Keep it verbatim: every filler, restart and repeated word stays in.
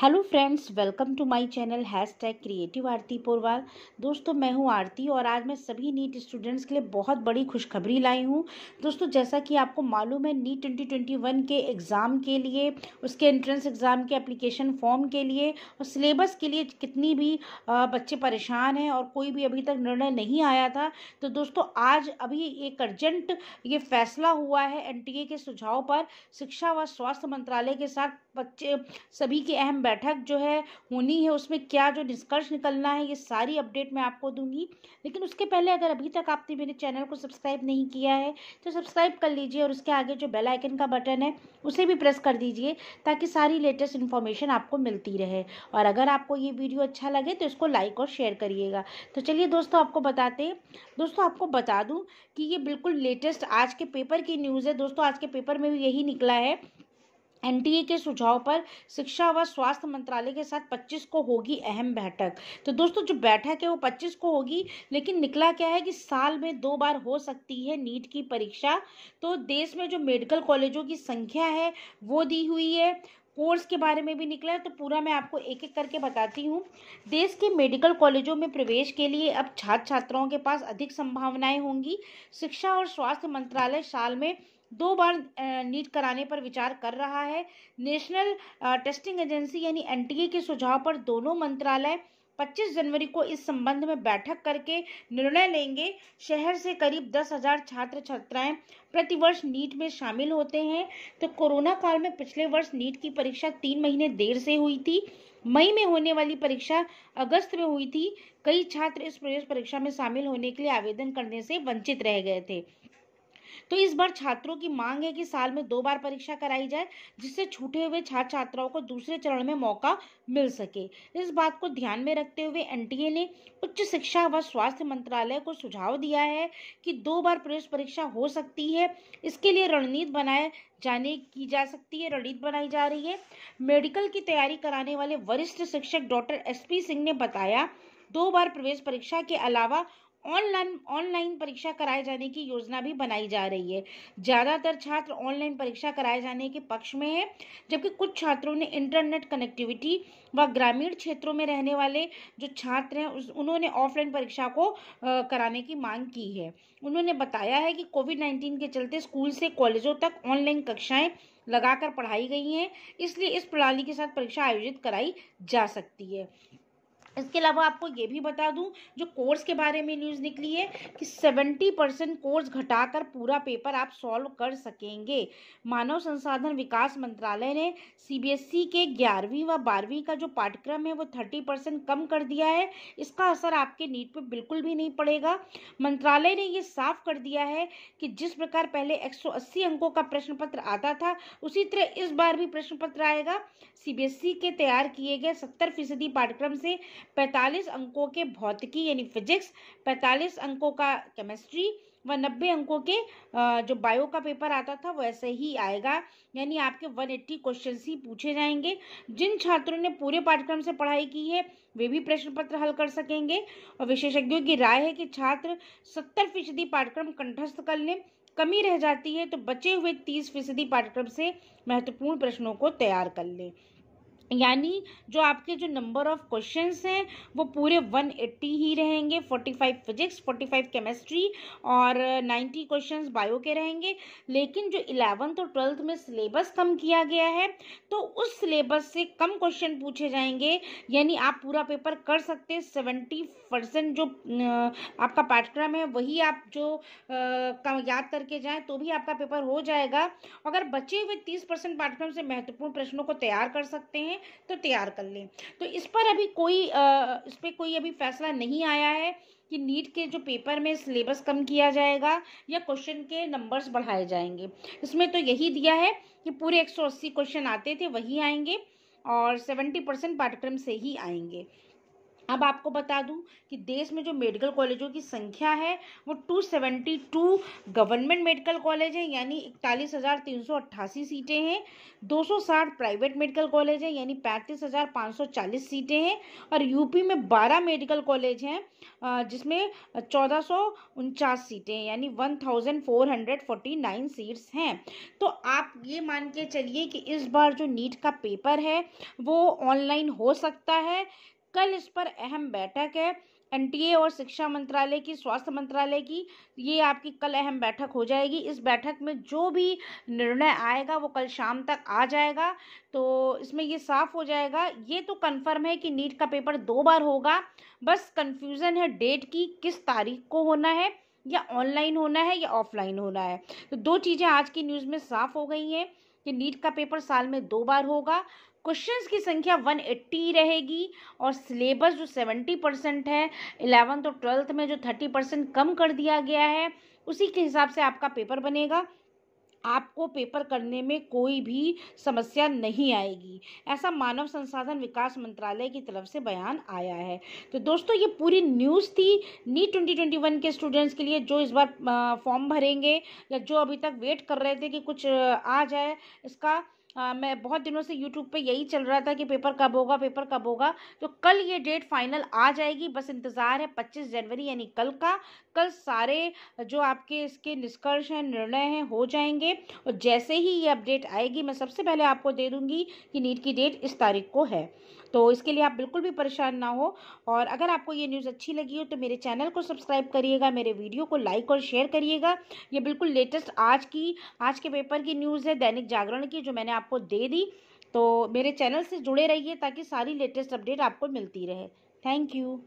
Hello friends, welcome to my channel hash tag creative Aarti Porwal. दोस्तों मैं हूं आरती और आज मैं सभी नीट स्टूडेंट्स के लिए बहुत बड़ी खुशखबरी लाई हूं। दोस्तों जैसा कि आपको मालूम है, नीट ट्वेंटी ट्वेंटी वन के एग्ज़ाम के लिए, उसके एंट्रेंस एग्ज़ाम के एप्लीकेशन फॉर्म के लिए और सिलेबस के लिए कितनी भी बच्चे परेशान हैं और कोई भी अभी तक निर्णय नहीं आया था। तो दोस्तों आज अभी एक अर्जेंट ये फैसला हुआ है एनटीए के सुझाव पर। शिक्षा व स्वास्थ्य मंत्रालय के साथ बच्चे सभी के अहम बैठक जो है होनी है, उसमें क्या जो निष्कर्ष निकलना है ये सारी अपडेट मैं आपको दूंगी। लेकिन उसके पहले अगर अभी तक आपने मेरे चैनल को सब्सक्राइब नहीं किया है तो सब्सक्राइब कर लीजिए और उसके आगे जो बेल आइकन का बटन है उसे भी प्रेस कर दीजिए ताकि सारी लेटेस्ट इन्फॉर्मेशन आपको मिलती रहे। और अगर आपको ये वीडियो अच्छा लगे तो इसको लाइक और शेयर करिएगा। तो चलिए दोस्तों आपको बताते हैं। दोस्तों आपको बता दूँ कि ये बिल्कुल लेटेस्ट आज के पेपर की न्यूज़ है। दोस्तों आज के पेपर में भी यही निकला है, एनटीए के सुझाव पर शिक्षा व स्वास्थ्य मंत्रालय के साथ पच्चीस को होगी अहम बैठक। तो दोस्तों जो बैठक है वो पच्चीस को होगी, लेकिन निकला क्या है कि साल में दो बार हो सकती है नीट की परीक्षा। तो देश में जो मेडिकल कॉलेजों की संख्या है वो दी हुई है, कोर्स के बारे में भी निकला है। तो पूरा मैं आपको एक एक करके बताती हूँ। देश के मेडिकल कॉलेजों में प्रवेश के लिए अब छात्र छात्राओं के पास अधिक संभावनाएँ होंगी। शिक्षा और स्वास्थ्य मंत्रालय साल में दो बार नीट कराने पर विचार कर रहा है। नेशनल टेस्टिंग एजेंसी यानी एनटीए के सुझाव पर दोनों मंत्रालय पच्चीस जनवरी को इस संबंध में बैठक करके निर्णय लेंगे। शहर से करीब दस हज़ार छात्र छात्राएं प्रतिवर्ष नीट में शामिल होते हैं। तो कोरोना काल में पिछले वर्ष नीट की परीक्षा तीन महीने देर से हुई थी। मई में होने वाली परीक्षा अगस्त में हुई थी। कई छात्र इस प्रवेश परीक्षा में शामिल होने के लिए आवेदन करने से वंचित रह गए थे। तो इस बार छात्रों की मांग है कि साल में दो बार परीक्षा कराई जाए जिससे छूटे हुए छात्र छात्राओं को दूसरे चरण में मौका मिल सके। इस बात को ध्यान में रखते हुए एनटीए ने उच्च शिक्षा व स्वास्थ्य मंत्रालय को सुझाव दिया है कि दो बार प्रवेश परीक्षा हो सकती है। इसके लिए रणनीति बनाए जाने की जा सकती है रणनीति बनाई जा रही है। मेडिकल की तैयारी कराने वाले वरिष्ठ शिक्षक डॉक्टर एस पी सिंह ने बताया, दो बार प्रवेश परीक्षा के अलावा ऑनलाइन ऑनलाइन परीक्षा कराए जाने की योजना भी बनाई जा रही है। ज़्यादातर छात्र ऑनलाइन परीक्षा कराए जाने के पक्ष में हैं, जबकि कुछ छात्रों ने इंटरनेट कनेक्टिविटी व ग्रामीण क्षेत्रों में रहने वाले जो छात्र हैं उन्होंने ऑफलाइन परीक्षा को कराने की मांग की है। उन्होंने बताया है कि कोविड नाइन्टीन के चलते स्कूल से कॉलेजों तक ऑनलाइन कक्षाएँ लगाकर पढ़ाई गई हैं, इसलिए इस प्रणाली के साथ परीक्षा आयोजित कराई जा सकती है। इसके अलावा आपको ये भी बता दूं, जो कोर्स के बारे में न्यूज़ निकली है कि सत्तर परसेंट कोर्स घटाकर पूरा पेपर आप सॉल्व कर सकेंगे। मानव संसाधन विकास मंत्रालय ने सीबीएसई के ग्यारहवीं व बारहवीं का जो पाठ्यक्रम है वो तीस परसेंट कम कर दिया है। इसका असर आपके नीट पे बिल्कुल भी नहीं पड़ेगा। मंत्रालय ने ये साफ कर दिया है कि जिस प्रकार पहले एक सौ अस्सी अंकों का प्रश्न पत्र आता था उसी तरह इस बार भी प्रश्न पत्र आएगा। सीबीएसई के तैयार किए गए सत्तर फीसदी पाठ्यक्रम से पैंतालीस अंकों के भौतिकी यानी फिजिक्स, पैंतालीस अंकों का केमिस्ट्री व नब्बे अंकों के जो बायो का पेपर आता था वैसे ही आएगा। यानी आपके एक सौ अस्सी क्वेश्चन ही पूछे जाएंगे। जिन छात्रों ने पूरे पाठ्यक्रम से पढ़ाई की है वे भी प्रश्न पत्र हल कर सकेंगे। और विशेषज्ञों की राय है कि छात्र सत्तर फीसदी पाठ्यक्रम कंठस्थ कर लें। कमी रह जाती है तो बचे हुए तीस फीसदी पाठ्यक्रम से महत्वपूर्ण प्रश्नों को तैयार कर लें। यानी जो आपके जो नंबर ऑफ क्वेश्चंस हैं वो पूरे एक सौ अस्सी ही रहेंगे। पैंतालीस फिजिक्स, पैंतालीस केमिस्ट्री और नब्बे क्वेश्चंस बायो के रहेंगे। लेकिन जो ग्यारहवीं और ट्वेल्थ में सिलेबस कम किया गया है तो उस सिलेबस से कम क्वेश्चन पूछे जाएंगे। यानी आप पूरा पेपर कर सकते हैं। सत्तर परसेंट जो आपका पाठ्यक्रम है वही आप जो याद करके जाएँ तो भी आपका पेपर हो जाएगा। अगर बचे हुए तीस परसेंट पाठ्यक्रम से महत्वपूर्ण प्रश्नों को तैयार कर सकते हैं तो तैयार कर लें। तो इस पर अभी कोई आ, इस पे कोई अभी फैसला नहीं आया है कि नीट के जो पेपर में सिलेबस कम किया जाएगा या क्वेश्चन के नंबर्स बढ़ाए जाएंगे। इसमें तो यही दिया है कि पूरे एक सौ अस्सी क्वेश्चन आते थे वही आएंगे और सत्तर परसेंट पाठ्यक्रम से ही आएंगे। अब आपको बता दूं कि देश में जो मेडिकल कॉलेजों की संख्या है वो दो सौ बहत्तर गवर्नमेंट मेडिकल कॉलेज है, यानी इकतालीस हज़ार तीन सौ अट्ठासी सीटें हैं। दो सौ साठ प्राइवेट मेडिकल कॉलेज है, यानी पैंतीस हज़ार पाँच सौ चालीस सीटें हैं। और यूपी में बारह मेडिकल कॉलेज हैं जिसमें चौदह सौ उनचास सीटें हैं, यानी one thousand four hundred forty nine seats हैं। तो आप ये मान के चलिए कि इस बार जो नीट का पेपर है वो ऑनलाइन हो सकता है। कल इस पर अहम बैठक है एनटीए और शिक्षा मंत्रालय की, स्वास्थ्य मंत्रालय की। ये आपकी कल अहम बैठक हो जाएगी। इस बैठक में जो भी निर्णय आएगा वो कल शाम तक आ जाएगा, तो इसमें ये साफ हो जाएगा। ये तो कन्फर्म है कि नीट का पेपर दो बार होगा, बस कन्फ्यूज़न है डेट की, किस तारीख को होना है, या ऑनलाइन होना है या ऑफलाइन होना है। तो दो चीज़ें आज की न्यूज़ में साफ हो गई हैं कि नीट का पेपर साल में दो बार होगा, क्वेश्चंस की संख्या एक सौ अस्सी रहेगी, और सिलेबस जो सत्तर परसेंट है इलेवेंथ और ट्वेल्थ में जो तीस परसेंट कम कर दिया गया है उसी के हिसाब से आपका पेपर बनेगा। आपको पेपर करने में कोई भी समस्या नहीं आएगी, ऐसा मानव संसाधन विकास मंत्रालय की तरफ से बयान आया है। तो दोस्तों ये पूरी न्यूज़ थी नीट दो हज़ार इक्कीस के स्टूडेंट्स के लिए, जो इस बार फॉर्म भरेंगे या जो अभी तक वेट कर रहे थे कि कुछ आ जाए इसका। आ, मैं बहुत दिनों से यूट्यूब पे यही चल रहा था कि पेपर कब होगा, पेपर कब होगा। तो कल ये डेट फाइनल आ जाएगी, बस इंतज़ार है पच्चीस जनवरी यानी कल का। कल सारे जो आपके इसके निष्कर्ष हैं, निर्णय हैं, हो जाएंगे। और जैसे ही ये अपडेट आएगी मैं सबसे पहले आपको दे दूँगी कि नीट की डेट इस तारीख को है। तो इसके लिए आप बिल्कुल भी परेशान ना हो। और अगर आपको ये न्यूज़ अच्छी लगी हो तो मेरे चैनल को सब्सक्राइब करिएगा, मेरे वीडियो को लाइक और शेयर करिएगा। ये बिल्कुल लेटेस्ट आज की आज के पेपर की न्यूज़ है दैनिक जागरण की, जो मैंने आपको दे दी। तो मेरे चैनल से जुड़े रहिए ताकि सारी लेटेस्ट अपडेट आपको मिलती रहे। Thank you.